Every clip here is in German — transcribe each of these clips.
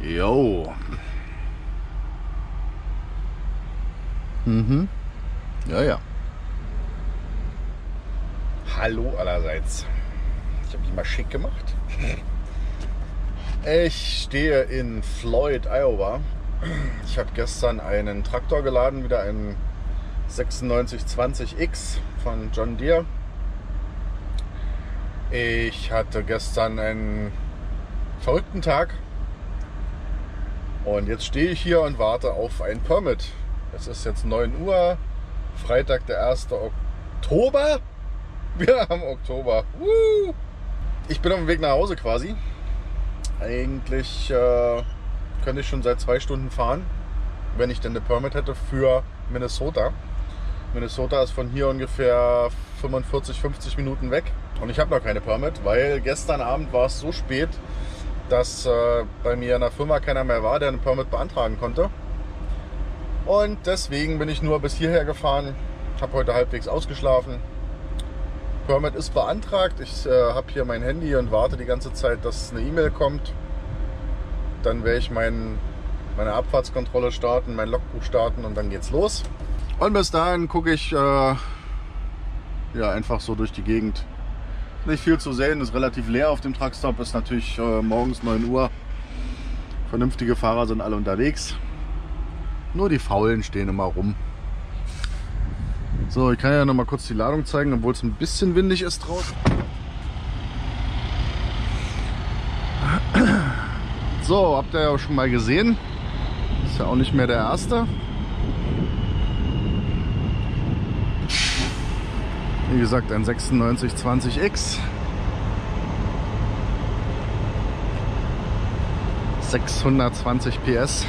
Jo. Mhm. Ja, ja. Hallo allerseits. Ich habe mich mal schick gemacht. Ich stehe in Floyd, Iowa. Ich habe gestern einen Traktor geladen, wieder einen 9620X von John Deere. Ich hatte gestern einen verrückten Tag und jetzt stehe ich hier und warte auf ein Permit. Es ist jetzt 9 Uhr, Freitag, der 1. Oktober. Wir haben Oktober. Ich bin auf dem Weg nach Hause quasi. Eigentlich könnte ich schon seit 2 Stunden fahren, wenn ich denn eine Permit hätte für Minnesota. Minnesota ist von hier ungefähr 45, 50 Minuten weg und ich habe noch keine Permit, weil gestern Abend war es so spät, dass bei mir in der Firma keiner mehr war, der eine Permit beantragen konnte. Und deswegen bin ich nur bis hierher gefahren, habe heute halbwegs ausgeschlafen. Permit ist beantragt, ich habe hier mein Handy und warte die ganze Zeit, dass eine E-Mail kommt. Dann werde ich meine Abfahrtskontrolle starten, mein Logbuch starten und dann geht's los. Und bis dahin gucke ich ja, einfach so durch die Gegend. Nicht viel zu sehen, ist relativ leer auf dem Truckstop, ist natürlich morgens 9 Uhr. Vernünftige Fahrer sind alle unterwegs. Nur die Faulen stehen immer rum. So, ich kann ja noch mal kurz die Ladung zeigen, obwohl es ein bisschen windig ist draußen. So, habt ihr ja auch schon mal gesehen. Ist ja auch nicht mehr der erste. Wie gesagt, ein 9620X. 620 PS.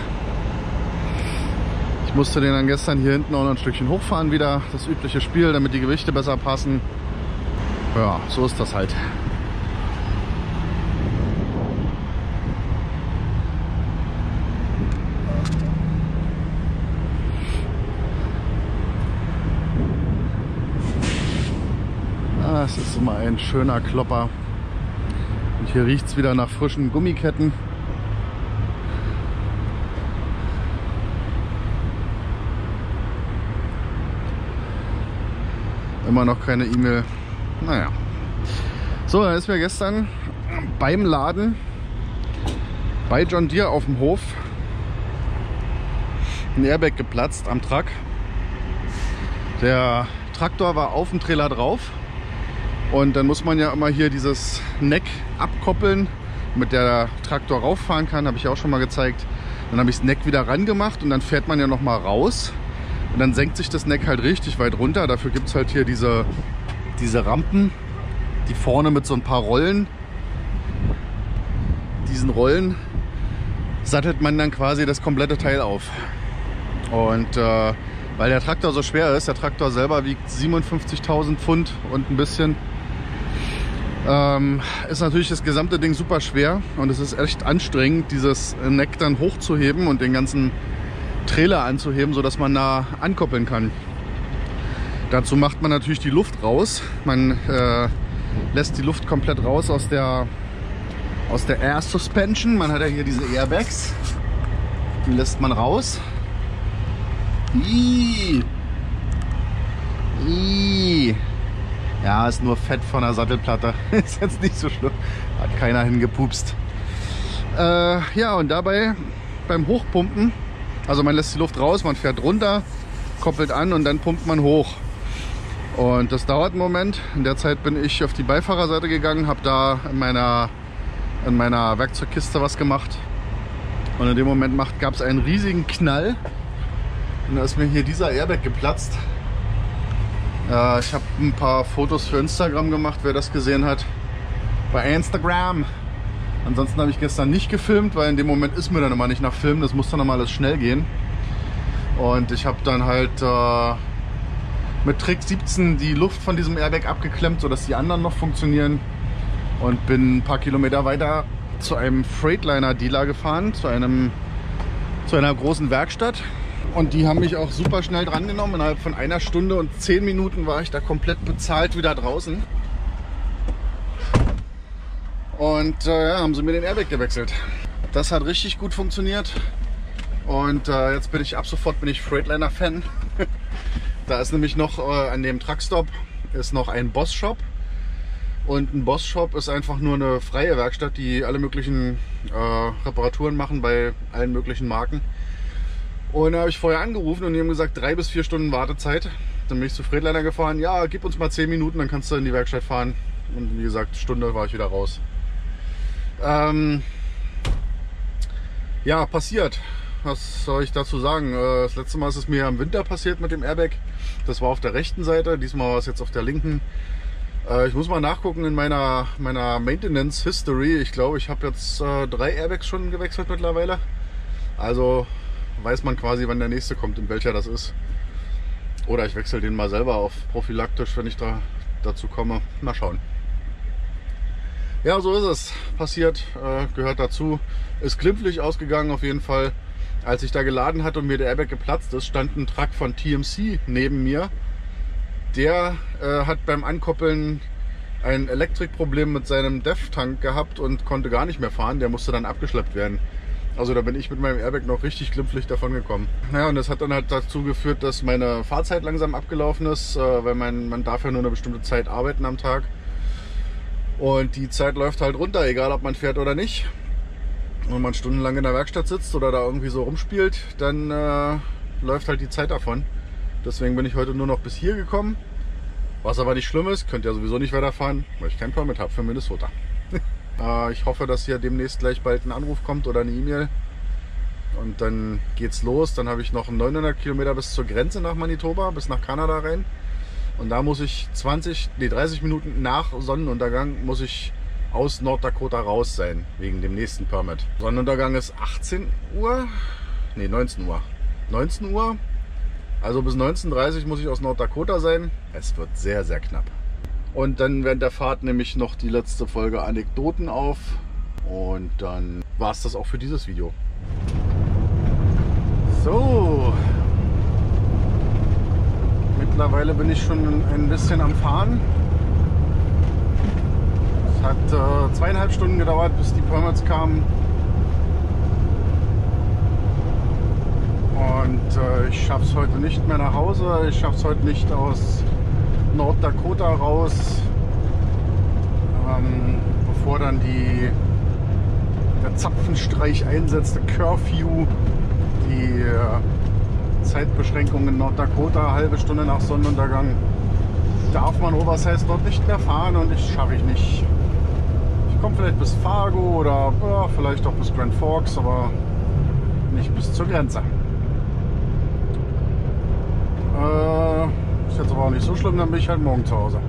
Ich musste den dann gestern hier hinten auch noch ein Stückchen hochfahren wieder, das übliche Spiel, damit die Gewichte besser passen. Ja, so ist das halt. Ah, es ist immer ein schöner Klopper. Und hier riecht es wieder nach frischen Gummiketten. Immer noch keine E-Mail. Naja. So, da ist mir gestern beim Laden bei John Deere auf dem Hof ein Airbag geplatzt am Truck. Der Traktor war auf dem Trailer drauf und dann muss man ja immer hier dieses Neck abkoppeln, mit der der Traktor rauffahren kann, habe ich auch schon mal gezeigt. Dann habe ich das Neck wieder ran gemacht und dann fährt man ja noch mal raus. Und dann senkt sich das Neck halt richtig weit runter. Dafür gibt es halt hier diese Rampen, die vorne mit so ein paar Rollen, diesen Rollen, sattelt man dann quasi das komplette Teil auf. Und weil der Traktor so schwer ist, der Traktor selber wiegt 57.000 Pfund und ein bisschen, ist natürlich das gesamte Ding super schwer. Und es ist echt anstrengend, dieses Neck dann hochzuheben und den ganzen Trailer anzuheben, sodass man da ankoppeln kann. Dazu macht man natürlich die Luft raus. Man lässt die Luft komplett raus aus der Air Suspension. Man hat ja hier diese Airbags. Die lässt man raus. Ja, ist nur Fett von der Sattelplatte. Ist jetzt nicht so schlimm. Hat keiner hingepupst. Ja, und dabei beim Hochpumpen, also man lässt die Luft raus, man fährt runter, koppelt an und dann pumpt man hoch. Und das dauert einen Moment. In der Zeit bin ich auf die Beifahrerseite gegangen, habe da in meiner Werkzeugkiste was gemacht. Und in dem Moment gab es einen riesigen Knall. Und da ist mir hier dieser Airbag geplatzt. Ich habe ein paar Fotos für Instagram gemacht, wer das gesehen hat. Bei Instagram. Ansonsten habe ich gestern nicht gefilmt, weil in dem Moment ist mir dann immer nicht nach Filmen, das muss dann immer alles schnell gehen. Und ich habe dann halt mit Trick 17 die Luft von diesem Airbag abgeklemmt, sodass die anderen noch funktionieren. Und bin ein paar Kilometer weiter zu einem Freightliner-Dealer gefahren, zu einer großen Werkstatt. Und die haben mich auch super schnell drangenommen. Innerhalb von 1 Stunde und 10 Minuten war ich da komplett bezahlt wieder draußen. Und ja, haben sie mir den Airbag gewechselt. Das hat richtig gut funktioniert. Und jetzt bin ich ab sofort Freightliner-Fan. Da ist nämlich noch an dem Truckstop ist noch ein Boss-Shop. Und ein Boss-Shop ist einfach nur eine freie Werkstatt, die alle möglichen Reparaturen machen bei allen möglichen Marken. Und da habe ich vorher angerufen und die haben gesagt, 3 bis 4 Stunden Wartezeit. Dann bin ich zu Freightliner gefahren. Ja, gib uns mal 10 Minuten, dann kannst du in die Werkstatt fahren. Und wie gesagt, Stunde war ich wieder raus. Ja, passiert. Was soll ich dazu sagen? Das letzte Mal ist es mir im Winter passiert mit dem Airbag. Das war auf der rechten Seite, diesmal war es jetzt auf der linken. Ich muss mal nachgucken in meiner Maintenance History. Ich glaube, ich habe jetzt 3 Airbags schon gewechselt mittlerweile. Also weiß man quasi, wann der nächste kommt und welcher das ist. Oder ich wechsle den mal selber auf prophylaktisch, wenn ich dazu komme. Mal schauen. Ja, so ist es. Passiert, gehört dazu. Ist glimpflich ausgegangen auf jeden Fall. Als ich da geladen hatte und mir der Airbag geplatzt ist, stand ein Truck von TMC neben mir. Der hat beim Ankoppeln ein Elektrikproblem mit seinem DEF-Tank gehabt und konnte gar nicht mehr fahren. Der musste dann abgeschleppt werden. Also da bin ich mit meinem Airbag noch richtig glimpflich davon gekommen. Naja, und das hat dann halt dazu geführt, dass meine Fahrzeit langsam abgelaufen ist, weil man darf ja nur eine bestimmte Zeit arbeiten am Tag. Und die Zeit läuft halt runter, egal ob man fährt oder nicht. Und wenn man stundenlang in der Werkstatt sitzt oder da irgendwie so rumspielt, dann läuft halt die Zeit davon. Deswegen bin ich heute nur noch bis hier gekommen. Was aber nicht schlimm ist, könnt ihr sowieso nicht weiterfahren, weil ich kein Permit habe für Minnesota. Ich hoffe, dass hier demnächst gleich bald ein Anruf kommt oder eine E-Mail. Und dann geht's los. Dann habe ich noch 900 Kilometer bis zur Grenze nach Manitoba, bis nach Kanada rein. Und da muss ich 30 Minuten nach Sonnenuntergang muss ich aus North Dakota raus sein, wegen dem nächsten Permit. Sonnenuntergang ist 18 Uhr, nee 19 Uhr. 19 Uhr. Also bis 19:30 Uhr muss ich aus North Dakota sein. Es wird sehr, sehr knapp. Und dann während der Fahrt nehme ich noch die letzte Folge Anekdoten auf. Und dann war es das auch für dieses Video. So. Mittlerweile bin ich schon ein bisschen am Fahren. Es hat 2,5 Stunden gedauert, bis die Permits kamen. Und ich schaffe es heute nicht mehr nach Hause. Ich schaffe es heute nicht aus North Dakota raus, bevor dann der Zapfenstreich einsetzte Curfew, die Zeitbeschränkung in North Dakota, halbe Stunde nach Sonnenuntergang, darf man Oversize dort nicht mehr fahren und das schaffe ich nicht. Ich komme vielleicht bis Fargo oder vielleicht auch bis Grand Forks, aber nicht bis zur Grenze. Ist jetzt aber auch nicht so schlimm, dann bin ich halt morgen zu Hause.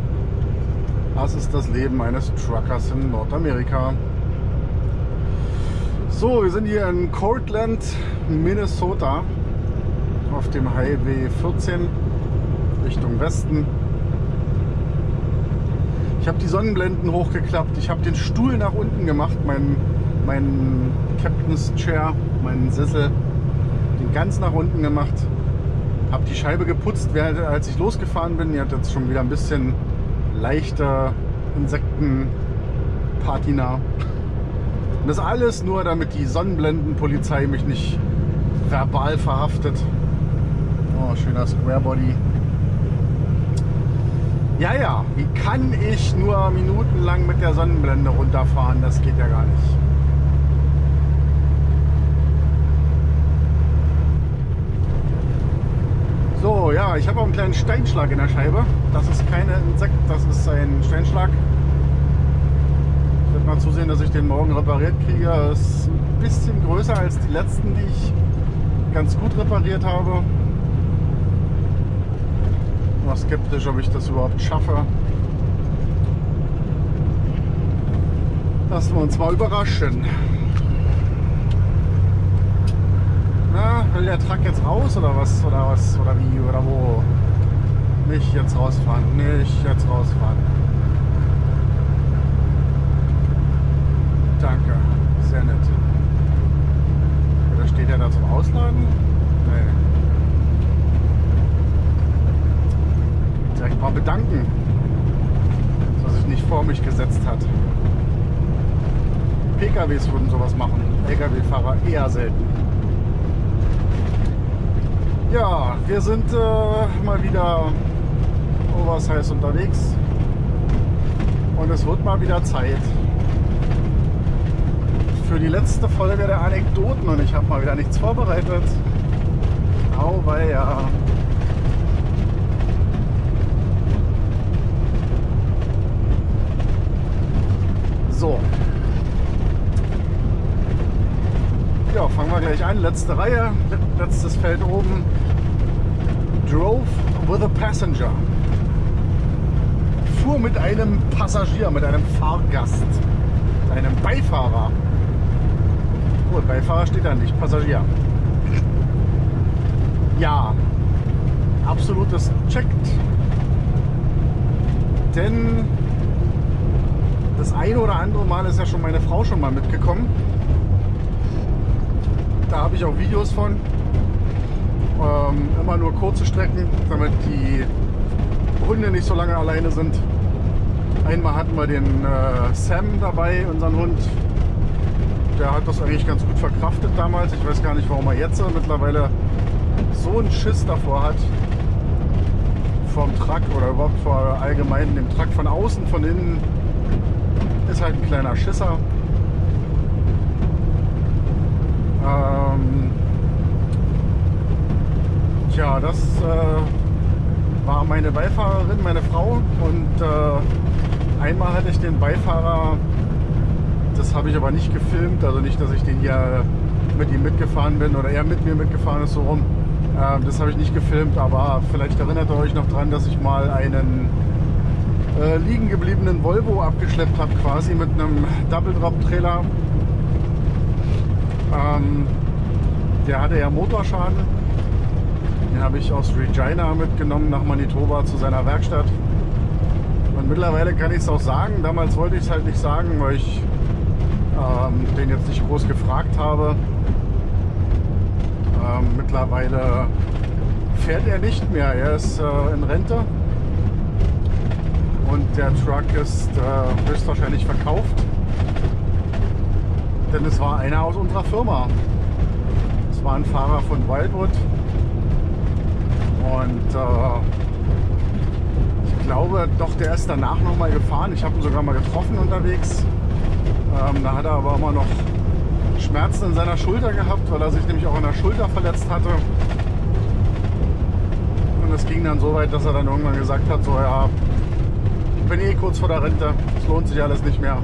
Das ist das Leben eines Truckers in Nordamerika. So, wir sind hier in Cortland, Minnesota, auf dem Highway 14 Richtung Westen. Ich habe die Sonnenblenden hochgeklappt, ich habe den Stuhl nach unten gemacht, meinen Captain's Chair, meinen Sessel, den ganz nach unten gemacht. Habe die Scheibe geputzt, als ich losgefahren bin. Die hat jetzt schon wieder ein bisschen leichte Insektenpatina. Und das alles nur, damit die Sonnenblendenpolizei mich nicht verbal verhaftet. Oh, schöner Squarebody. Ja, ja, wie kann ich nur minutenlang mit der Sonnenblende runterfahren? Das geht ja gar nicht. So, ja, ich habe auch einen kleinen Steinschlag in der Scheibe. Das ist kein Insekt, das ist ein Steinschlag. Ich werde mal zusehen, dass ich den morgen repariert kriege. Ist ein bisschen größer als die letzten, die ich ganz gut repariert habe. Ich war skeptisch, ob ich das überhaupt schaffe. Lassen wir uns mal überraschen. Na, will der Truck jetzt raus oder was? Oder was? Oder wie? Oder wo? Nicht jetzt rausfahren. Nicht jetzt rausfahren. Danke. Sehr nett. Oder steht der da zum Ausladen? Nee. Direkt mal bedanken, dass er sich nicht vor mich gesetzt hat. LKWs würden sowas machen. LKW-Fahrer eher selten. Ja, wir sind mal wieder oversize unterwegs. Und es wird mal wieder Zeit für die letzte Folge der Anekdoten. Und ich habe mal wieder nichts vorbereitet. Auweia. So. Ja, fangen wir gleich an. Letzte Reihe, letztes Feld oben. Drove with a passenger. Fuhr mit einem Passagier, mit einem Fahrgast, mit einem Beifahrer. Oh, Beifahrer steht da nicht, Passagier. Ja, absolutes Checkt. Denn das eine oder andere Mal ist ja schon meine Frau schon mal mitgekommen. Da habe ich auch Videos von. Immer nur kurze Strecken, damit die Hunde nicht so lange alleine sind. Einmal hatten wir den Sam dabei, unseren Hund. Der hat das eigentlich ganz gut verkraftet damals. Ich weiß gar nicht, warum er jetzt mittlerweile so einen Schiss davor hat. Vom Truck oder überhaupt vor allgemein dem Truck von außen, von innen. Ist halt ein kleiner Schisser. Tja, das war meine Beifahrerin, meine Frau. Und einmal hatte ich den Beifahrer, das habe ich aber nicht gefilmt, also nicht, dass ich den hier mit ihm mitgefahren bin oder er mit mir mitgefahren ist, so rum. Das habe ich nicht gefilmt, aber vielleicht erinnert ihr euch noch dran, dass ich mal einen liegen gebliebenen Volvo abgeschleppt habe, quasi mit einem Double Drop Trailer. Der hatte ja Motorschaden. Den habe ich aus Regina mitgenommen nach Manitoba zu seiner Werkstatt. Und mittlerweile kann ich es auch sagen. Damals wollte ich es halt nicht sagen, weil ich den jetzt nicht groß gefragt habe. Mittlerweile fährt er nicht mehr. Er ist in Rente. Und der Truck ist höchstwahrscheinlich verkauft. Denn es war einer aus unserer Firma. Es war ein Fahrer von Wildwood. Und ich glaube, doch, der ist danach nochmal gefahren. Ich habe ihn sogar mal getroffen unterwegs. Da hat er aber immer noch Schmerzen in seiner Schulter gehabt, weil er sich nämlich auch in der Schulter verletzt hatte. Und es ging dann so weit, dass er dann irgendwann gesagt hat, so ja, ich bin eh kurz vor der Rente, es lohnt sich alles nicht mehr.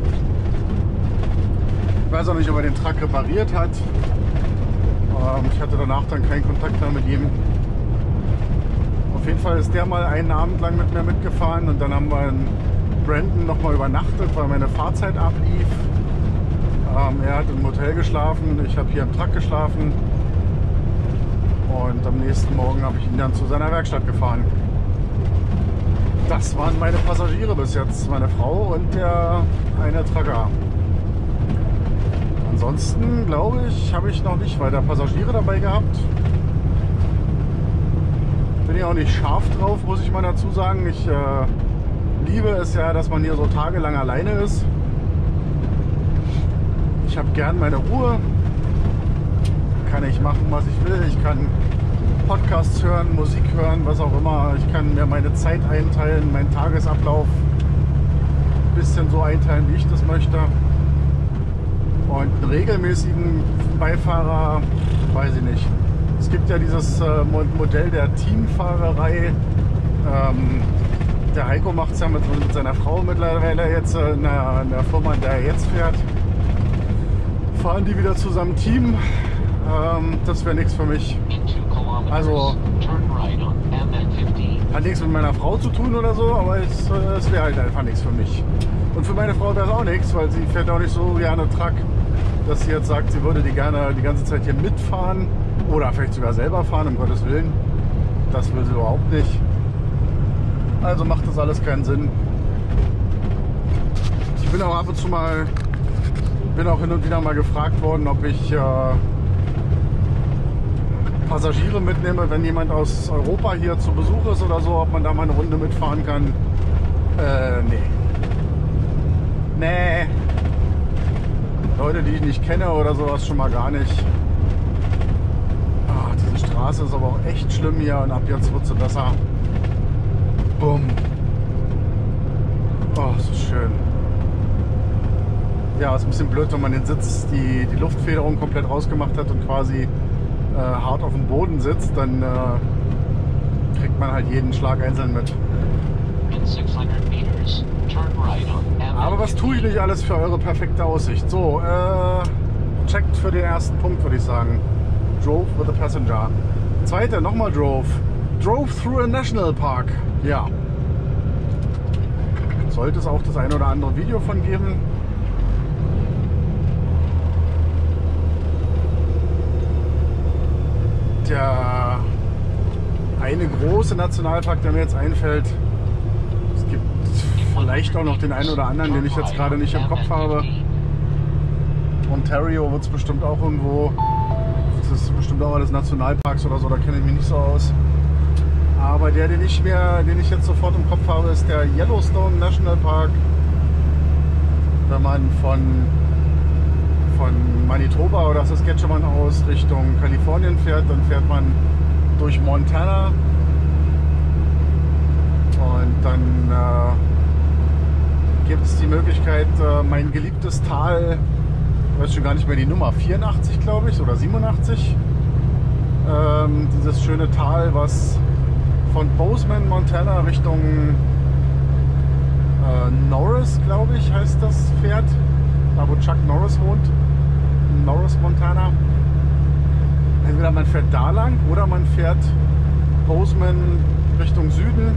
Ich weiß auch nicht, ob er den Truck repariert hat. Ich hatte danach dann keinen Kontakt mehr mit ihm. Auf jeden Fall ist der mal einen Abend lang mit mir mitgefahren und dann haben wir in Brandon nochmal übernachtet, weil meine Fahrzeit ablief. Er hat im Hotel geschlafen, ich habe hier im Truck geschlafen und am nächsten Morgen habe ich ihn dann zu seiner Werkstatt gefahren. Das waren meine Passagiere bis jetzt, meine Frau und der eine Trucker. Ansonsten, glaube ich, habe ich noch nicht weiter Passagiere dabei gehabt. Bin ja auch nicht scharf drauf, muss ich mal dazu sagen. Ich liebe es ja, dass man hier so tagelang alleine ist. Ich habe gern meine Ruhe. Kann ich machen, was ich will. Ich kann Podcasts hören, Musik hören, was auch immer. Ich kann mir meine Zeit einteilen, meinen Tagesablauf ein bisschen so einteilen, wie ich das möchte. Und einen regelmäßigen Beifahrer, weiß ich nicht. Es gibt ja dieses Modell der Teamfahrerei. Der Heiko macht es ja mit seiner Frau mittlerweile jetzt in der Firma, in der er jetzt fährt. Fahren die wieder zusammen Team. Das wäre nichts für mich. Also, hat nichts mit meiner Frau zu tun oder so, aber es wäre halt einfach nichts für mich. Und für meine Frau wäre es auch nichts, weil sie fährt auch nicht so gerne Truck, dass sie jetzt sagt, sie würde die gerne die ganze Zeit hier mitfahren oder vielleicht sogar selber fahren, um Gottes Willen. Das will sie überhaupt nicht. Also macht das alles keinen Sinn. Ich bin auch ab und zu mal, bin auch hin und wieder mal gefragt worden, ob ich Passagiere mitnehme, wenn jemand aus Europa hier zu Besuch ist oder so, ob man da mal eine Runde mitfahren kann. Nee. Leute, die ich nicht kenne oder sowas, schon mal gar nicht. Ach, diese Straße ist aber auch echt schlimm hier und ab jetzt wird sie besser. Bumm. Oh, so schön. Ja, ist ein bisschen blöd, wenn man den Sitz, die Luftfederung komplett rausgemacht hat und quasi hart auf dem Boden sitzt, dann kriegt man halt jeden Schlag einzeln mit. Aber was tue ich nicht alles für eure perfekte Aussicht? So, checkt für den ersten Punkt, würde ich sagen. Drove with a passenger. Zweite, nochmal drove. Drove through a national park. Ja. Sollte es auch das ein oder andere Video von geben. Der eine große Nationalpark, der mir jetzt einfällt. Es gibt vielleicht auch noch den einen oder anderen, den ich jetzt gerade nicht im Kopf habe. Ontario wird es bestimmt auch irgendwo. Das ist bestimmt auch alles Nationalparks oder so, da kenne ich mich nicht so aus. Aber der, den ich jetzt sofort im Kopf habe, ist der Yellowstone National Park. Wenn man von Manitoba oder Saskatchewan aus Richtung Kalifornien fährt, dann fährt man durch Montana und dann gibt es die Möglichkeit, mein geliebtes Tal, ich weiß schon gar nicht mehr die Nummer, 84 glaube ich oder 87, dieses schöne Tal, was von Bozeman, Montana Richtung Norris, glaube ich, heißt das, fährt, da wo Chuck Norris wohnt. Norris, Montana. Entweder man fährt da lang oder man fährt Bozeman Richtung Süden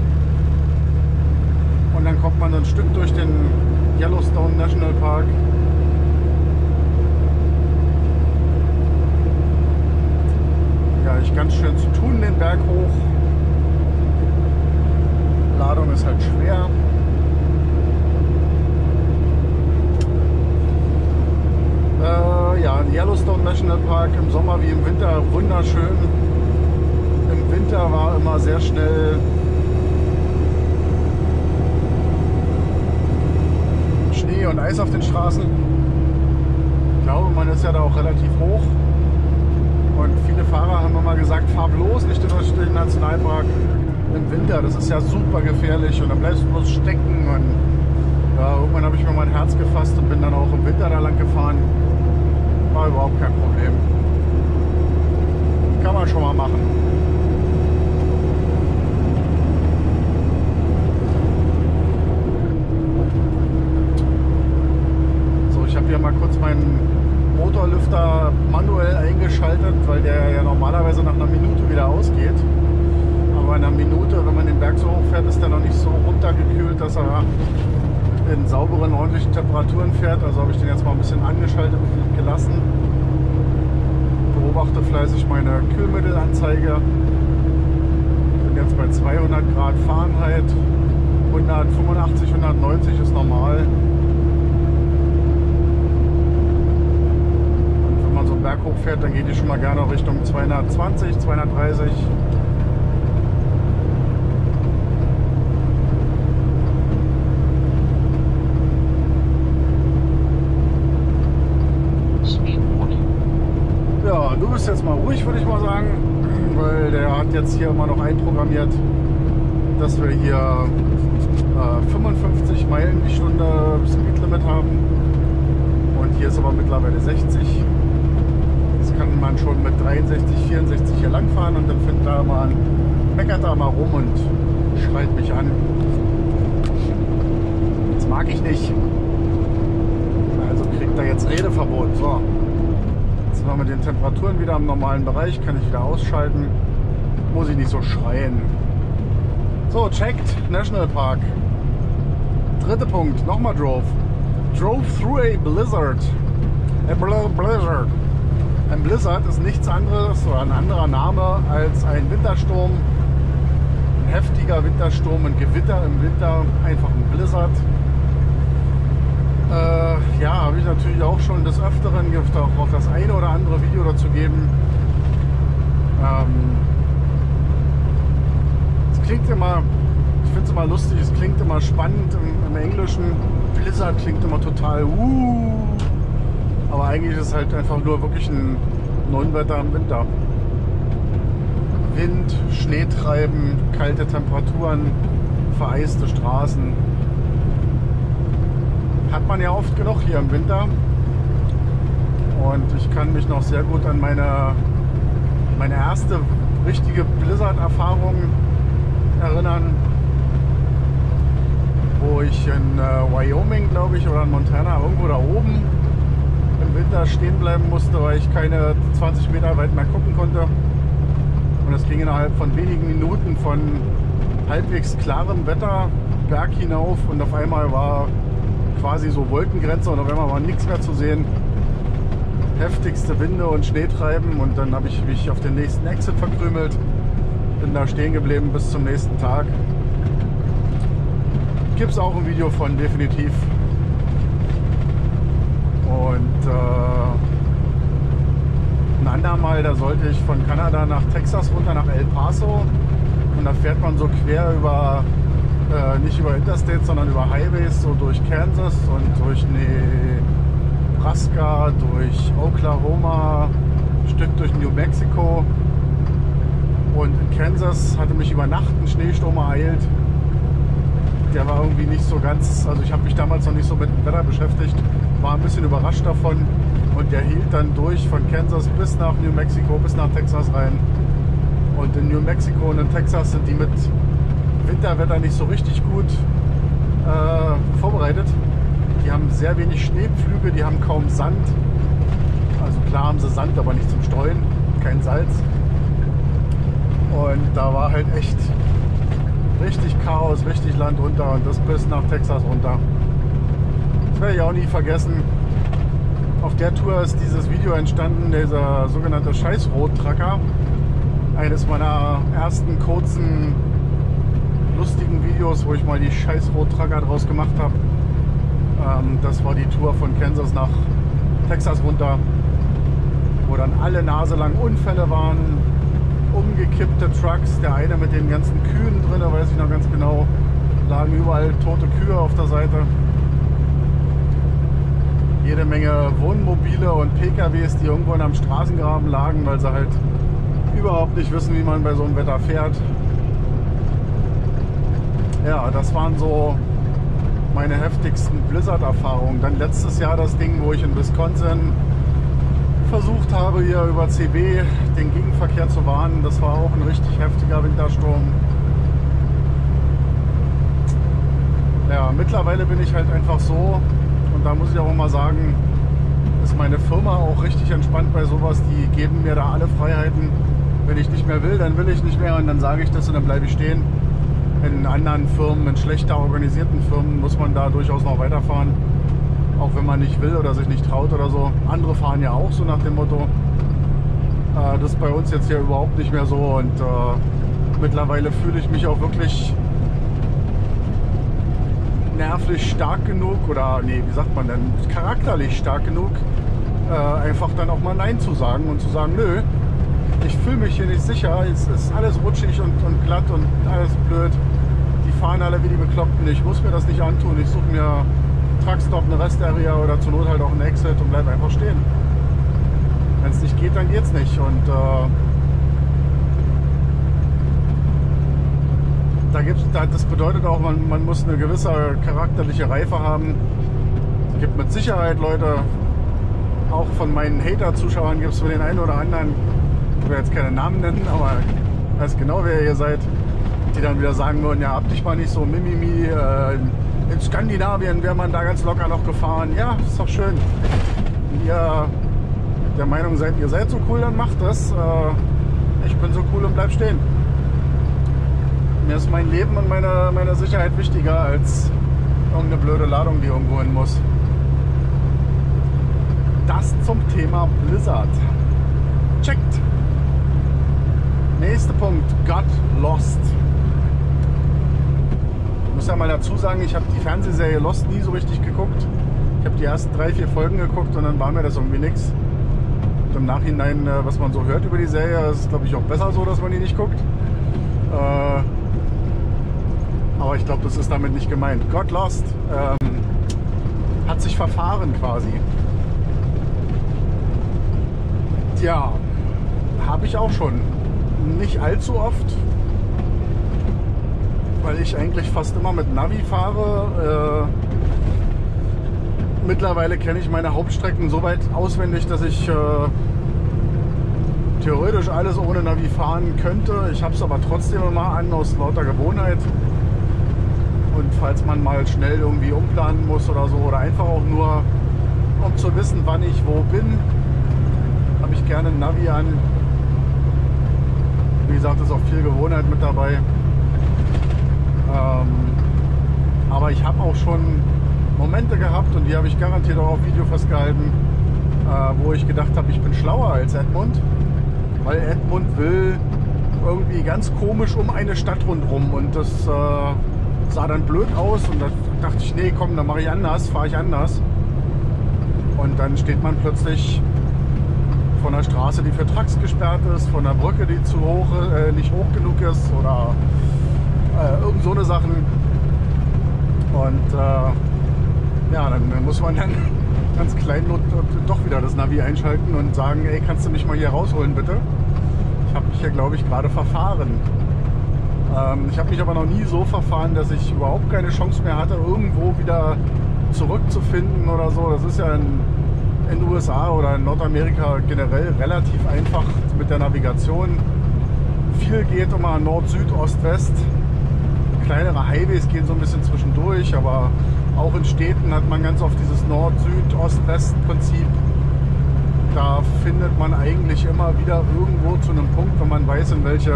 und dann kommt man ein Stück durch den Yellowstone National Park. Ja, ist ganz schön zu tun, den Berg hoch. Ladung ist halt schwer. Ja, Yellowstone National Park im Sommer wie im Winter wunderschön. Im Winter war immer sehr schnell Schnee und Eis auf den Straßen. Ich glaube, man ist ja da auch relativ hoch. Und viele Fahrer haben immer gesagt, fahr bloß nicht durch den Nationalpark im Winter. Das ist ja super gefährlich und dann bleibst du bloß stecken. Und ja, irgendwann habe ich mir mein Herz gefasst und bin dann auch im Winter da lang gefahren. War überhaupt kein Problem. Kann man schon mal machen. So, ich habe hier mal kurz meinen Motorlüfter manuell eingeschaltet, weil der ja normalerweise nach einer Minute wieder ausgeht. Aber in einer Minute, wenn man den Berg so hoch fährt, ist der noch nicht so runtergekühlt, dass er in sauberen, ordentlichen Temperaturen fährt. Also habe ich den jetzt mal ein bisschen angeschaltet und gelassen. Beobachte fleißig meine Kühlmittelanzeige. Bin jetzt bei 200 Grad Fahrenheit. 185, 190 ist normal. Und wenn man so einen Berg hochfährt, dann geht die schon mal gerne auch Richtung 220, 230. Du bist jetzt mal ruhig, würde ich mal sagen, weil der hat jetzt hier immer noch einprogrammiert, dass wir hier 55 Meilen die Stunde Speedlimit haben und hier ist aber mittlerweile 60. Das kann man schon mit 63, 64 hier langfahren und dann fängt da mal an, meckert da mal rum und schreit mich an. Das mag ich nicht. Also kriegt er jetzt Redeverbot. So. Jetzt sind wir mit den Temperaturen wieder im normalen Bereich, kann ich wieder ausschalten, muss ich nicht so schreien. So, checkt Nationalpark. Dritter Punkt, nochmal drove. Drove through a blizzard. A blizzard. Ein Blizzard ist nichts anderes oder ein anderer Name als ein Wintersturm. Ein heftiger Wintersturm, ein Gewitter im Winter, einfach ein Blizzard. Ja, habe ich natürlich auch schon des Öfteren, gibt auch das eine oder andere Video dazu geben. Es klingt immer, ich finde es immer lustig, es klingt immer spannend im Englischen. Blizzard klingt immer total Aber eigentlich ist es halt einfach nur wirklich ein 9 Wetter im Winter. Wind, Schneetreiben, kalte Temperaturen, vereiste Straßen. Hat man ja oft genug hier im Winter. Und ich kann mich noch sehr gut an meine erste richtige Blizzard-Erfahrung erinnern, wo ich in Wyoming, glaube ich, oder in Montana, irgendwo da oben im Winter stehen bleiben musste, weil ich keine 20 Meter weit mehr gucken konnte. Und das ging innerhalb von wenigen Minuten von halbwegs klarem Wetter berg hinauf und auf einmal war quasi so Wolkengrenze und auf einmal war nichts mehr zu sehen. Heftigste Winde und Schneetreiben, und dann habe ich mich auf den nächsten Exit verkrümelt, bin da stehen geblieben bis zum nächsten Tag. Gibt es auch ein Video von, definitiv. Und ein andermal, da sollte ich von Kanada nach Texas runter nach El Paso, und da fährt man so quer über, nicht über Interstates, sondern über Highways, so durch Kansas und durch Nebraska, durch Oklahoma, ein Stück durch New Mexico. Und in Kansas hatte mich über Nacht ein Schneesturm ereilt. Der war irgendwie nicht so ganz, also ich habe mich damals noch nicht so mit dem Wetter beschäftigt, war ein bisschen überrascht davon, und der hielt dann durch von Kansas bis nach New Mexico, bis nach Texas rein. Und in New Mexico und in Texas sind die mit Winterwetter nicht so richtig gut vorbereitet. Die haben sehr wenig Schneepflüge, die haben kaum Sand. Also klar haben sie Sand, aber nicht zum Streuen, kein Salz. Und da war halt echt richtig Chaos, richtig Land runter, und das bis nach Texas runter. Das werde ich auch nie vergessen. Auf der Tour ist dieses Video entstanden, dieser sogenannte Scheißrot-Trucker. Eines meiner ersten kurzen, lustigen Videos, wo ich mal die Scheißrot-Trucker draus gemacht habe. Das war die Tour von Kansas nach Texas runter, wo dann alle naselang Unfälle waren. Umgekippte Trucks, der eine mit den ganzen Kühen drin, da weiß ich noch ganz genau, lagen überall tote Kühe auf der Seite. Jede Menge Wohnmobile und PKWs, die irgendwo am Straßengraben lagen, weil sie halt überhaupt nicht wissen, wie man bei so einem Wetter fährt. Ja, das waren so meine heftigsten Blizzard-Erfahrungen. Dann letztes Jahr das Ding, wo ich in Wisconsin versucht habe, hier über CB den Gegenverkehr zu warnen. Das war auch ein richtig heftiger Wintersturm. Ja, mittlerweile bin ich halt einfach so, und da muss ich auch mal sagen, ist meine Firma auch richtig entspannt bei sowas. Die geben mir da alle Freiheiten. Wenn ich nicht mehr will, dann will ich nicht mehr, und dann sage ich das und dann bleibe ich stehen. In anderen Firmen, in schlechter organisierten Firmen, muss man da durchaus noch weiterfahren. Auch wenn man nicht will oder sich nicht traut oder so. Andere fahren ja auch so nach dem Motto. Das ist bei uns jetzt hier überhaupt nicht mehr so, und mittlerweile fühle ich mich auch wirklich nervlich stark genug, oder nee, wie sagt man denn, charakterlich stark genug, einfach dann auch mal Nein zu sagen und zu sagen, nö, ich fühle mich hier nicht sicher, es ist alles rutschig und glatt und alles blöd. Die fahren alle wie die Bekloppten, ich muss mir das nicht antun, ich suche mir Truckstop, eine Rest-Area oder zur Not halt auch ein Exit und bleib einfach stehen. Wenn es nicht geht, dann geht's nicht. Und das bedeutet auch, man muss eine gewisse charakterliche Reife haben. Es gibt mit Sicherheit Leute, auch von meinen Hater-Zuschauern gibt es für den einen oder anderen, ich will jetzt keine Namen nennen, aber ich weiß genau, wer ihr seid, die dann wieder sagen würden, ja, hab dich mal nicht so mimimi. In Skandinavien wäre man da ganz locker noch gefahren. Ja, ist doch schön. Wenn ihr der Meinung seid, ihr seid so cool, dann macht das. Ich bin so cool und bleib stehen. Mir ist mein Leben und meine Sicherheit wichtiger als irgendeine blöde Ladung, die irgendwo hin muss. Das zum Thema Blizzard. Checkt. Nächster Punkt. Got lost. Ich muss ja mal dazu sagen, ich habe die Fernsehserie Lost nie so richtig geguckt. Ich habe die ersten 3, 4 Folgen geguckt und dann war mir das irgendwie nichts. Im Nachhinein, was man so hört über die Serie, ist, glaube ich, auch besser so, dass man die nicht guckt. Aber ich glaube, das ist damit nicht gemeint. Got Lost hat sich verfahren quasi. Ja, habe ich auch schon. Nicht allzu oft, weil ich eigentlich fast immer mit Navi fahre. Mittlerweile kenne ich meine Hauptstrecken so weit auswendig, dass ich theoretisch alles ohne Navi fahren könnte. Ich habe es aber trotzdem immer an, aus lauter Gewohnheit. Und falls man mal schnell irgendwie umplanen muss oder so, oder einfach auch nur, um zu wissen, wann ich wo bin, habe ich gerne ein Navi an. Wie gesagt, ist auch viel Gewohnheit mit dabei. Aber ich habe auch schon Momente gehabt, und die habe ich garantiert auch auf Video festgehalten, wo ich gedacht habe, ich bin schlauer als Edmund, weil Edmund will irgendwie ganz komisch um eine Stadt rundherum, und das sah dann blöd aus, und da dachte ich, nee, komm, dann mache ich anders, fahre ich anders. Und dann steht man plötzlich von der Straße, die für Trucks gesperrt ist, von der Brücke, die zu hoch, nicht hoch genug ist, oder irgend so eine Sachen. Und ja, dann muss man dann ganz klein doch wieder das Navi einschalten und sagen, ey, kannst du mich mal hier rausholen, bitte? Ich habe mich hier, glaube ich, gerade verfahren. Ich habe mich aber noch nie so verfahren, dass ich überhaupt keine Chance mehr hatte, irgendwo wieder zurückzufinden oder so. Das ist ja in den USA oder in Nordamerika generell relativ einfach mit der Navigation. Viel geht immer Nord, Süd, Ost, West. Kleinere Highways gehen so ein bisschen zwischendurch, aber auch in Städten hat man ganz oft dieses Nord, Süd, Ost, West Prinzip. Da findet man eigentlich immer wieder irgendwo zu einem Punkt, wenn man weiß, in welche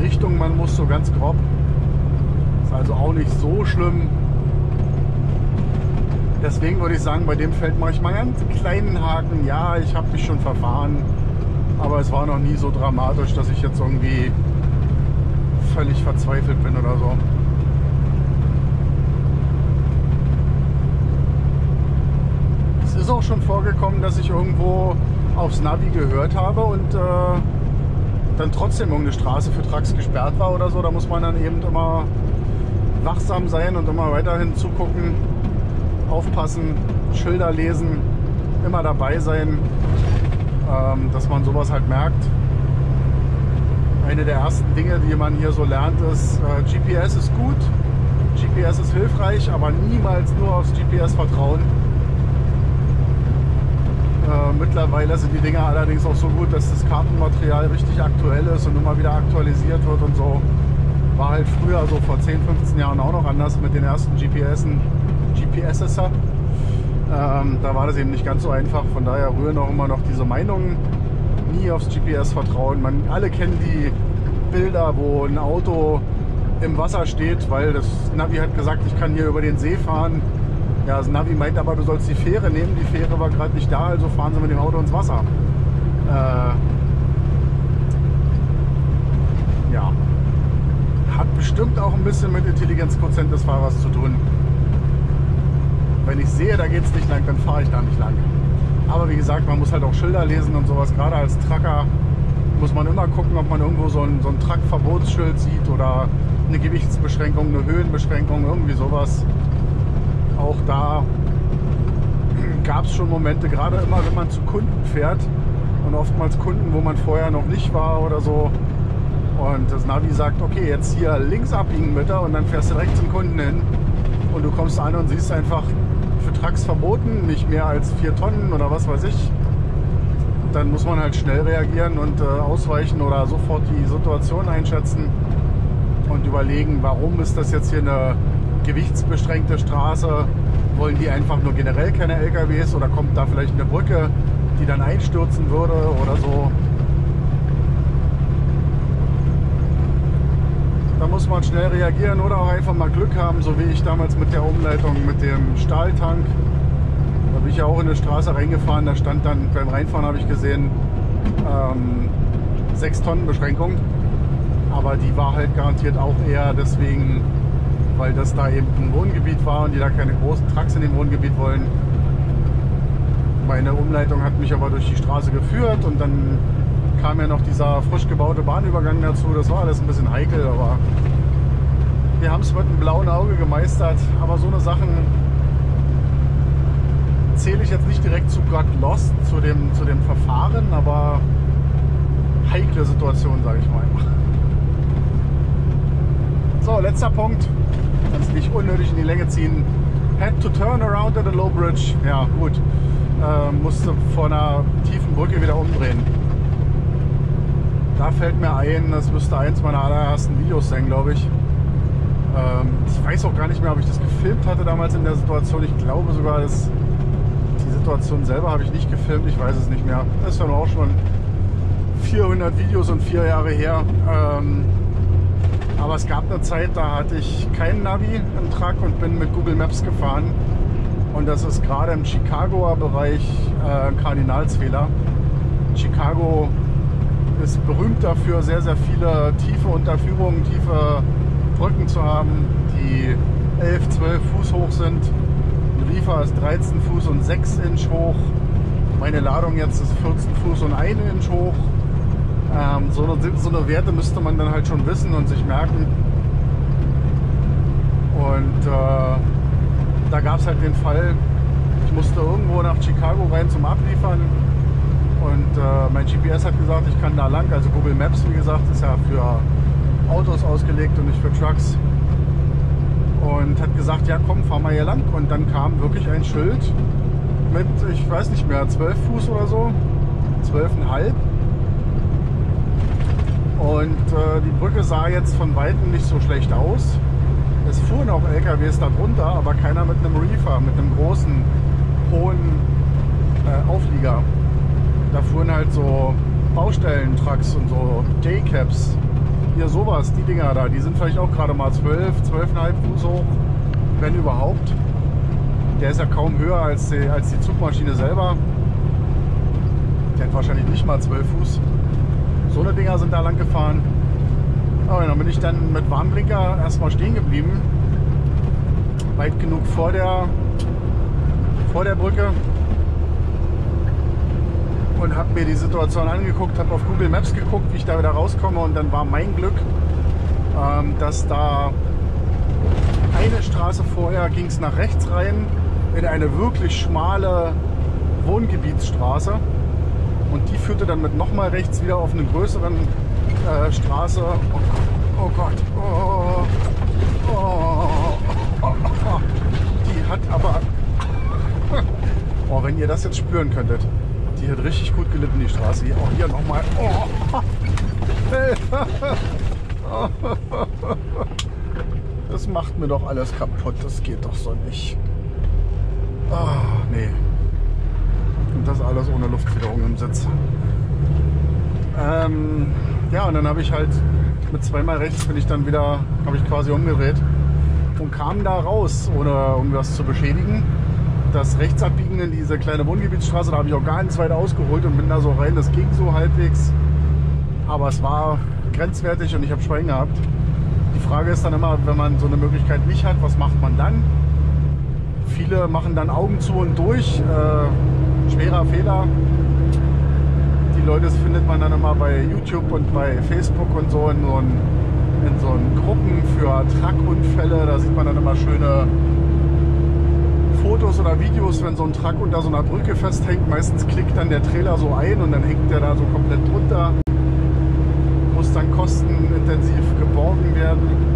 Richtung man muss, so ganz grob. Ist also auch nicht so schlimm. Deswegen würde ich sagen, bei dem Feld mache ich mal einen ganz kleinen Haken. Ja, ich habe mich schon verfahren, aber es war noch nie so dramatisch, dass ich jetzt irgendwie völlig verzweifelt bin oder so. Es ist auch schon vorgekommen, dass ich irgendwo aufs Navi gehört habe und dann trotzdem irgendeine Straße für Trucks gesperrt war oder so. Da muss man dann eben immer wachsam sein und immer weiterhin zugucken. Aufpassen, Schilder lesen, immer dabei sein, dass man sowas halt merkt. Eine der ersten Dinge, die man hier so lernt, ist, GPS ist gut, GPS ist hilfreich, aber niemals nur aufs GPS vertrauen. Mittlerweile sind die Dinger allerdings auch so gut, dass das Kartenmaterial richtig aktuell ist und immer wieder aktualisiert wird und so. War halt früher, so vor 10, 15 Jahren auch noch anders mit den ersten GPSen. Da war das eben nicht ganz so einfach, von daher rühren auch immer noch diese Meinungen. Nie aufs GPS vertrauen. Alle kennen die Bilder, wo ein Auto im Wasser steht, weil das Navi hat gesagt, ich kann hier über den See fahren. Ja, das Navi meint aber, du sollst die Fähre nehmen. Die Fähre war gerade nicht da, also fahren sie mit dem Auto ins Wasser. Ja, hat bestimmt auch ein bisschen mit Intelligenzquotient des Fahrers zu tun. Wenn ich sehe, da geht es nicht lang, dann fahre ich da nicht lang. Aber wie gesagt, man muss halt auch Schilder lesen und sowas. Gerade als Trucker muss man immer gucken, ob man irgendwo so ein Truck-Verbotsschild sieht oder eine Gewichtsbeschränkung, eine Höhenbeschränkung, irgendwie sowas. Auch da gab es schon Momente, gerade immer, wenn man zu Kunden fährt und oftmals Kunden, wo man vorher noch nicht war oder so. Und das Navi sagt, okay, jetzt hier links abbiegen bitte, und dann fährst du direkt zum Kunden hin. Und du kommst an und siehst einfach, für Trucks verboten, nicht mehr als 4 Tonnen oder was weiß ich. Dann muss man halt schnell reagieren und ausweichen oder sofort die Situation einschätzen und überlegen, warum ist das jetzt hier eine gewichtsbeschränkte Straße? Wollen die einfach nur generell keine LKWs oder kommt da vielleicht eine Brücke, die dann einstürzen würde oder so? Da muss man schnell reagieren oder auch einfach mal Glück haben, so wie ich damals mit der Umleitung mit dem Stahltank. Da bin ich ja auch in eine Straße reingefahren, da stand dann beim Reinfahren, habe ich gesehen, 6 Tonnen Beschränkung. Aber die war halt garantiert auch eher deswegen, weil das da eben ein Wohngebiet war und die da keine großen Trucks in dem Wohngebiet wollen. Meine Umleitung hat mich aber durch die Straße geführt und dann kam ja noch dieser frisch gebaute Bahnübergang dazu. Das war alles ein bisschen heikel, aber wir haben es mit einem blauen Auge gemeistert. Aber so eine Sachen zähle ich jetzt nicht direkt zu God Lost, zu dem Verfahren, aber heikle Situation, sage ich mal. So, letzter Punkt. Kannst nicht unnötig in die Länge ziehen. Had to turn around at a low bridge. Ja, gut. Musste vor einer tiefen Brücke wieder umdrehen. Da fällt mir ein, das müsste eins meiner allerersten Videos sein, glaube ich. Ich weiß auch gar nicht mehr, ob ich das gefilmt hatte damals in der Situation. Ich glaube sogar, dass die Situation selber habe ich nicht gefilmt. Ich weiß es nicht mehr. Das ist ja auch schon 400 Videos und 4 Jahre her. Aber es gab eine Zeit, da hatte ich keinen Navi im Truck und bin mit Google Maps gefahren. Und das ist gerade im Chicagoer Bereich ein Kardinalsfehler. Chicago ist berühmt dafür, sehr, sehr viele tiefe Unterführungen, tiefe Brücken zu haben, die 11, 12 Fuß hoch sind. Ein Reefer ist 13 Fuß und 6 Inch hoch. Meine Ladung jetzt ist 14 Fuß und 1 Inch hoch. So eine Werte müsste man dann halt schon wissen und sich merken. Und da gab es halt den Fall, ich musste irgendwo nach Chicago rein zum Abliefern. Und mein GPS hat gesagt, ich kann da lang. Also Google Maps, wie gesagt, ist ja für Autos ausgelegt und nicht für Trucks. Und hat gesagt, ja komm, fahr mal hier lang. Und dann kam wirklich ein Schild mit, ich weiß nicht mehr, 12 Fuß oder so, 12,5. Und die Brücke sah jetzt von Weitem nicht so schlecht aus. Es fuhren auch LKWs darunter, aber keiner mit einem Reefer, mit einem großen, hohen Auflieger. Da fuhren halt so Baustellentrucks und so J-Caps. Hier sowas, die Dinger da, die sind vielleicht auch gerade mal 12, 12,5 Fuß hoch, wenn überhaupt. Der ist ja kaum höher als die Zugmaschine selber. Der hat wahrscheinlich nicht mal 12 Fuß. So eine Dinger sind da lang gefahren. Aber dann bin ich dann mit Warnblinker erstmal stehen geblieben. Weit genug vor der Brücke. Und habe mir die Situation angeguckt, habe auf Google Maps geguckt, wie ich da wieder rauskomme. Und dann war mein Glück, dass da eine Straße vorher ging es nach rechts rein in eine wirklich schmale Wohngebietsstraße. Und die führte dann mit nochmal rechts wieder auf eine größeren Straße. Oh, oh Gott. Oh, oh, oh, oh, oh. Die hat aber... Oh, wenn ihr das jetzt spüren könntet. Die hat richtig gut gelitten, die Straße. Hier, oh, hier nochmal. Oh. Das macht mir doch alles kaputt. Das geht doch so nicht. Oh, nee. Und das alles ohne Luftfederung im Sitz. Ja, und dann habe ich halt mit zweimal rechts bin ich dann wieder, habe ich quasi umgedreht und kam da raus, ohne um was zu beschädigen. Das Rechtsabbiegen in diese kleine Wohngebietsstraße, da habe ich auch ganz weit ausgeholt und bin da so rein. Das ging so halbwegs, aber es war grenzwertig und ich habe Schwein gehabt. Die Frage ist dann immer, wenn man so eine Möglichkeit nicht hat, was macht man dann? Viele machen dann Augen zu und durch. Schwerer Fehler. Die Leute findet man dann immer bei YouTube und bei Facebook und so in so einen Gruppen für Truckunfälle. Da sieht man dann immer schöne Fotos oder Videos, wenn so ein Truck unter so einer Brücke festhängt. Meistens klickt dann der Trailer so ein und dann hängt der da so komplett drunter. Muss dann kostenintensiv geborgen werden.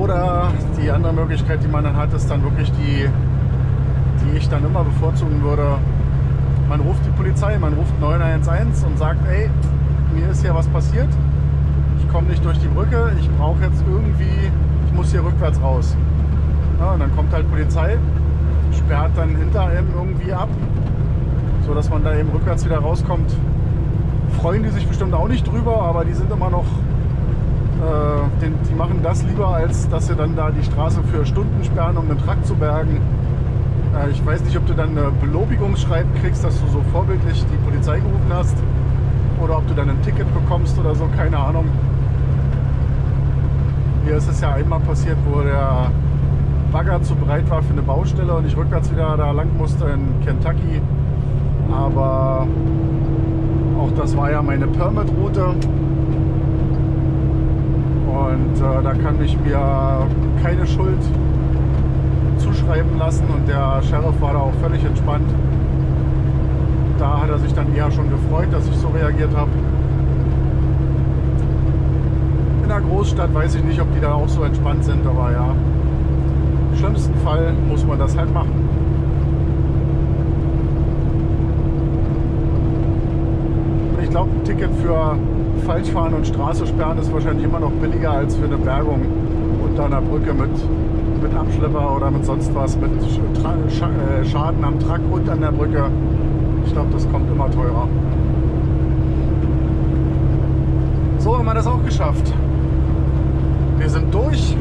Oder die andere Möglichkeit, die man dann hat, ist dann wirklich die ich dann immer bevorzugen würde. Man ruft die Polizei, man ruft 911 und sagt, ey, mir ist hier was passiert, ich komme nicht durch die Brücke, ich brauche jetzt irgendwie, ich muss hier rückwärts raus. Ja, und dann kommt halt Polizei, sperrt dann hinter einem irgendwie ab, sodass man da eben rückwärts wieder rauskommt. Freuen die sich bestimmt auch nicht drüber, aber die sind immer noch... Die machen das lieber, als dass sie dann da die Straße für Stunden sperren, um einen Truck zu bergen. Ich weiß nicht, ob du dann eine Belobigungsschreiben kriegst, dass du so vorbildlich die Polizei gerufen hast. Oder ob du dann ein Ticket bekommst oder so, keine Ahnung. Mir ist es ja einmal passiert, wo der Bagger zu breit war für eine Baustelle und ich rückwärts wieder da lang musste in Kentucky. Aber auch das war ja meine Permit-Route. Und da kann ich mir keine Schuld zuschreiben lassen und der Sheriff war da auch völlig entspannt. da hat er sich dann eher schon gefreut, dass ich so reagiert habe. In einer Großstadt weiß ich nicht, ob die da auch so entspannt sind, aber ja, im schlimmsten Fall muss man das halt machen. Und ich glaube, ein Ticket für Falschfahren und Straße sperren ist wahrscheinlich immer noch billiger als für eine Bergung unter einer Brücke mit Abschlepper oder mit sonst was, mit Schaden am Truck und an der Brücke. Ich glaube, das kommt immer teurer. So haben wir das auch geschafft. Wir sind durch.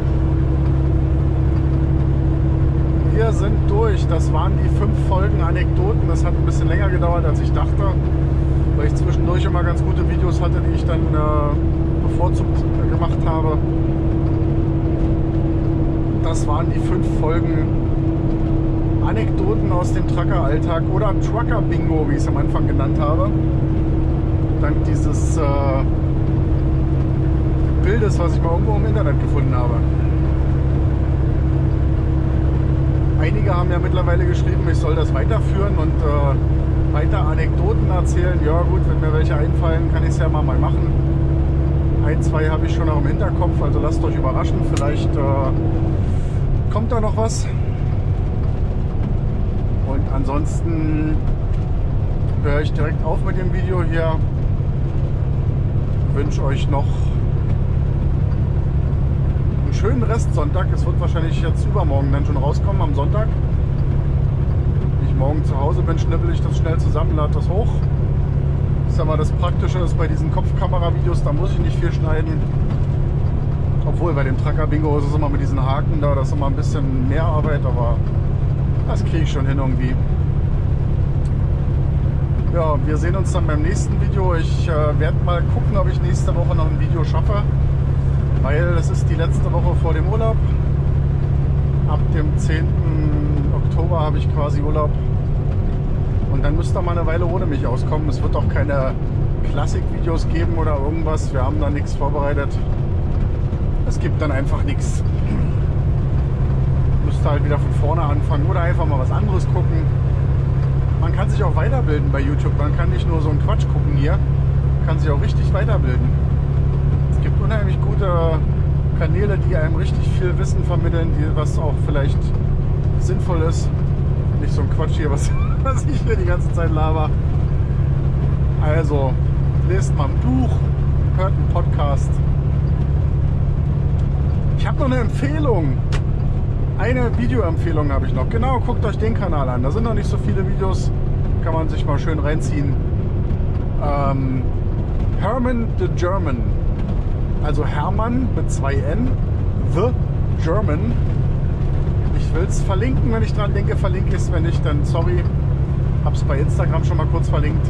Wir sind durch. Das waren die 5 Folgen Anekdoten. Das hat ein bisschen länger gedauert, als ich dachte, weil ich zwischendurch immer ganz gute Videos hatte, die ich dann bevorzugt gemacht habe. Das waren die 5 Folgen Anekdoten aus dem Trucker-Alltag oder Trucker-Bingo, wie ich es am Anfang genannt habe. Dank dieses Bildes, was ich mal irgendwo im Internet gefunden habe. Einige haben ja mittlerweile geschrieben, ich soll das weiterführen und weiter Anekdoten erzählen. Ja gut, wenn mir welche einfallen, kann ich es ja mal machen. 1, 2 habe ich schon noch im Hinterkopf, also lasst euch überraschen. Vielleicht kommt da noch was. Und ansonsten höre ich direkt auf mit dem Video hier. Wünsche euch noch schönen Restsonntag. Es wird wahrscheinlich jetzt übermorgen dann schon rauskommen, am Sonntag. Wenn ich morgen zu Hause bin, schnippel ich das schnell zusammen, lade das hoch. Ich sag mal, das Praktische ist bei diesen Kopfkamera-Videos, da muss ich nicht viel schneiden. Obwohl, bei dem Trucker-Bingo ist es immer mit diesen Haken da, das ist immer ein bisschen mehr Arbeit, aber das kriege ich schon hin irgendwie. Ja, wir sehen uns dann beim nächsten Video. Ich werde mal gucken, ob ich nächste Woche noch ein Video schaffe. Weil das ist die letzte Woche vor dem Urlaub. Ab dem 10. Oktober habe ich quasi Urlaub. Und dann müsste mal eine Weile ohne mich auskommen. Es wird auch keine Klassik-Videos geben oder irgendwas. Wir haben da nichts vorbereitet. Es gibt dann einfach nichts. Müsste halt wieder von vorne anfangen oder einfach mal was anderes gucken. Man kann sich auch weiterbilden bei YouTube. Man kann nicht nur so einen Quatsch gucken hier. Man kann sich auch richtig weiterbilden. Es gibt unheimlich gute Kanäle, die einem richtig viel Wissen vermitteln, was auch vielleicht sinnvoll ist. Nicht so ein Quatsch hier, was ich hier die ganze Zeit laber. Also, lest mal ein Buch, hört einen Podcast. Ich habe noch eine Empfehlung. Eine Videoempfehlung habe ich noch. Genau, guckt euch den Kanal an. Da sind noch nicht so viele Videos. Kann man sich mal schön reinziehen. Hermann the German. Also Hermann mit 2 N, The German. Ich will es verlinken, wenn ich dran denke, verlinke ich es. Wenn nicht, dann sorry. Hab's bei Instagram schon mal kurz verlinkt.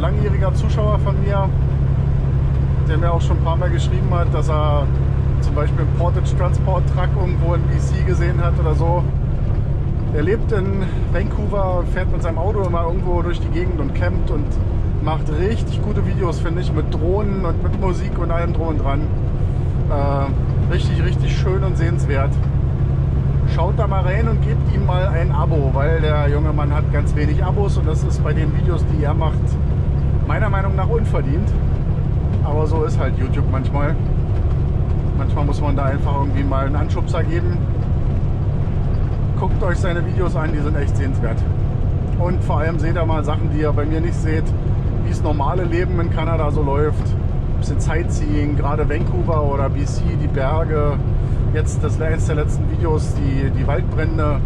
Langjähriger Zuschauer von mir, der mir auch schon ein paar Mal geschrieben hat, dass er zum Beispiel einen Portage Transport Truck irgendwo in BC gesehen hat oder so. Er lebt in Vancouver, fährt mit seinem Auto immer irgendwo durch die Gegend und campt und macht richtig gute Videos, finde ich, mit Drohnen und mit Musik und allem drum und dran. Richtig, richtig schön und sehenswert. Schaut da mal rein und gebt ihm mal ein Abo, weil der junge Mann hat ganz wenig Abos und das ist bei den Videos, die er macht, meiner Meinung nach unverdient. Aber so ist halt YouTube manchmal. Manchmal muss man da einfach irgendwie mal einen Anschubser geben. Guckt euch seine Videos an, die sind echt sehenswert. Und vor allem seht ihr mal Sachen, die ihr bei mir nicht seht. Wie das normale Leben in Kanada so läuft. Ein bisschen Sightseeing, gerade Vancouver oder BC, die Berge. Jetzt das letzte der letzten Videos, die Waldbrände.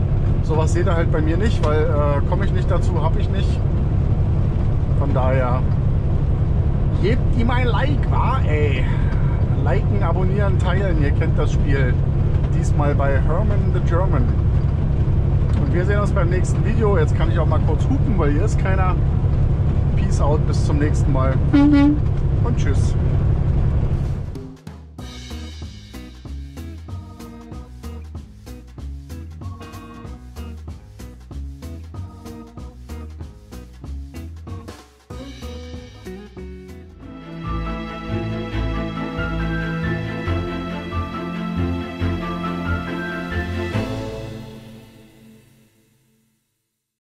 Sowas seht ihr halt bei mir nicht, weil komme ich nicht dazu, habe ich nicht. Von daher, gebt ihm ein Like, wa? Ey. Liken, abonnieren, teilen. Ihr kennt das Spiel. Diesmal bei Hermann the German. Und wir sehen uns beim nächsten Video. Jetzt kann ich auch mal kurz hupen, weil hier ist keiner. Peace out, bis zum nächsten Mal und tschüss.